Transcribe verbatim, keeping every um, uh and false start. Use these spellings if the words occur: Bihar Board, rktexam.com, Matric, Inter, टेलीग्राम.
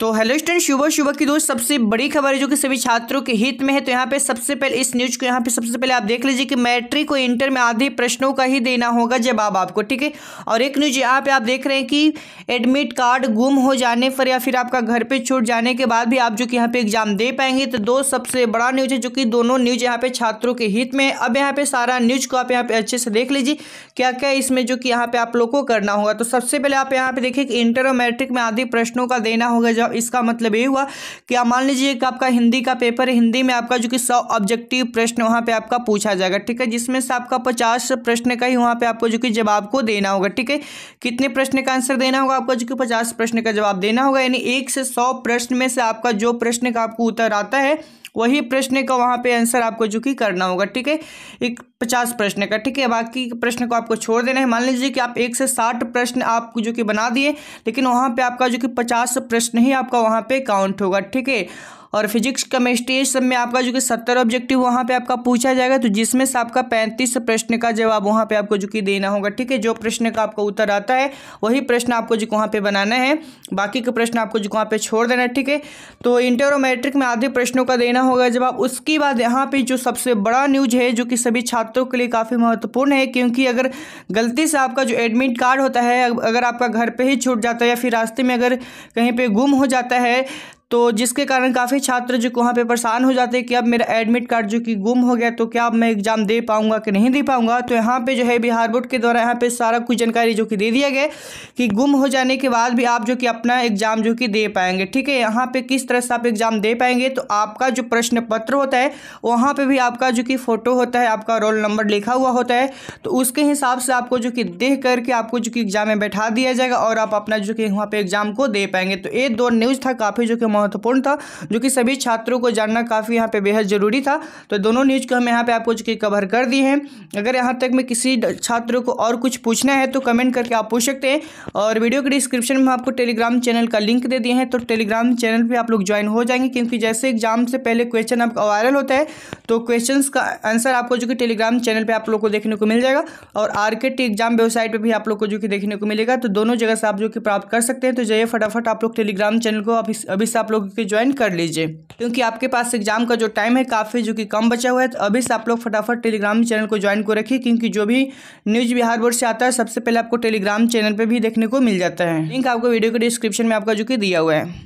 तो hello student, शुभ शुभ की दोस्त सबसे बड़ी खबर है जो कि सभी छात्रों के हित में है। तो यहाँ पे सबसे पहले इस न्यूज को यहाँ पे सबसे पहले आप देख लीजिए कि मैट्रिक और इंटर में आधे प्रश्नों का ही देना होगा जवाब आपको, ठीक है। और एक न्यूज यहाँ पे आप देख रहे हैं कि एडमिट कार्ड गुम हो जाने पर या फिर आपका घर पर छूट जाने के बाद भी आप जो कि यहाँ पर एग्जाम दे पाएंगे। तो दो सबसे बड़ा न्यूज है जो कि दोनों न्यूज यहाँ पे छात्रों के हित में है। अब यहाँ पे सारा न्यूज को आप यहाँ पे अच्छे से देख लीजिए क्या क्या इसमें जो कि यहाँ पे आप लोग को करना होगा। तो सबसे पहले आप यहाँ पे देखिए कि इंटर और मैट्रिक में आधे प्रश्नों का देना होगा। इसका मतलब ये हुआ कि आप मान लीजिए कि आपका हिंदी का पेपर है, हिंदी में आपका जो कि सौ ऑब्जेक्टिव प्रश्न वहां पे आपका पूछा जाएगा, ठीक है, जिसमें से आपका पचास प्रश्न का ही वहां पे आपको जो कि जवाब को देना होगा, ठीक है। कितने प्रश्न का आंसर देना होगा आपको? जो कि पचास प्रश्न का जवाब देना होगा, यानी एक से सौ प्रश्न में से आपका जो प्रश्न का आपको उत्तर आता है वही प्रश्न का वहाँ पे आंसर आपको जो कि करना होगा, ठीक है, एक पचास प्रश्न का, ठीक है। बाकी प्रश्न को आपको छोड़ देना है। मान लीजिए कि आप एक से साठ प्रश्न आप जो कि बना दिए, लेकिन वहाँ पे आपका जो कि पचास प्रश्न ही आपका वहाँ पे काउंट होगा, ठीक है। और फिजिक्स केमिस्ट्री सब में आपका जो कि सत्तर ऑब्जेक्टिव वहाँ पे आपका पूछा जाएगा, तो जिसमें से आपका पैंतीस प्रश्न का जवाब वहाँ पे आपको जो कि देना होगा, ठीक है। जो प्रश्न का आपको उत्तर आता है वही प्रश्न आपको जो वहाँ पे बनाना है, बाकी के प्रश्न आपको जो वहाँ पे छोड़ देना है, ठीक है। तो इंटर और मैट्रिक में आधे प्रश्नों का देना होगा जवाब। उसके बाद यहाँ पर जो सबसे बड़ा न्यूज है जो कि सभी छात्रों के लिए काफ़ी महत्वपूर्ण है, क्योंकि अगर गलती से आपका जो एडमिट कार्ड होता है अगर आपका घर पर ही छूट जाता है या फिर रास्ते में अगर कहीं पर गुम हो जाता है, तो जिसके कारण काफ़ी छात्र जो वहाँ पे परेशान हो जाते हैं कि अब मेरा एडमिट कार्ड जो कि गुम हो गया, तो क्या अब मैं एग्ज़ाम दे पाऊँगा कि नहीं दे पाऊँगा। तो यहाँ पे जो है बिहार बोर्ड के द्वारा यहाँ पे सारा कुछ जानकारी जो कि दे दिया गया कि गुम हो जाने के बाद भी आप जो कि अपना एग्ज़ाम जो कि दे पाएंगे, ठीक है। यहाँ पर किस तरह से आप एग्ज़ाम दे पाएंगे, तो आपका जो प्रश्न पत्र होता है वहाँ पर भी आपका जो कि फ़ोटो होता है, आपका रोल नंबर लिखा हुआ होता है, तो उसके हिसाब से आपको जो कि देख करके आपको जो कि एग्ज़ाम में बैठा दिया जाएगा और आप अपना जो कि वहाँ पर एग्ज़ाम को दे पाएंगे। तो ये दो न्यूज़ था काफ़ी जो कि महत्वपूर्ण था, जो कि सभी छात्रों को जानना काफ़ी यहाँ पे बेहद ज़रूरी था। तो दोनों न्यूज़ को हम यहाँ पे आपको जो कि कवर कर दिए हैं। अगर यहाँ तक में किसी छात्रों को और कुछ पूछना है तो कमेंट करके आप पूछ सकते हैं, और वीडियो के डिस्क्रिप्शन में आपको टेलीग्राम चैनल का लिंक दे दिए हैं, तो टेलीग्राम चैनल पर आप लोग ज्वाइन हो जाएंगे, क्योंकि जैसे एग्जाम से पहले क्वेश्चन आपका वायरल होता है तो क्वेश्चन का आंसर आपको जो कि टेलीग्राम चैनल पर आप लोग को देखने को मिल जाएगा, और आरकेटी एग्जाम वेबसाइट पर भी आप लोग को जो कि देखने को मिलेगा। तो दोनों जगह से आप जो कि प्राप्त कर सकते हैं। तो जाइए फटाफट आप लोग टेलीग्राम चैनल को अभी से आप लोग के ज्वाइन कर लीजिए, क्योंकि आपके पास एग्जाम का जो टाइम है काफ़ी जो कि कम बचा हुआ है। तो अभी से आप लोग फटाफट टेलीग्राम चैनल को ज्वाइन को रखिए, क्योंकि जो भी न्यूज़ बिहार बोर्ड से आता है सबसे पहले आपको टेलीग्राम चैनल पर भी देखने को मिल जाता है। लिंक आपको वीडियो के डिस्क्रिप्शन में आपका जो कि दिया हुआ है।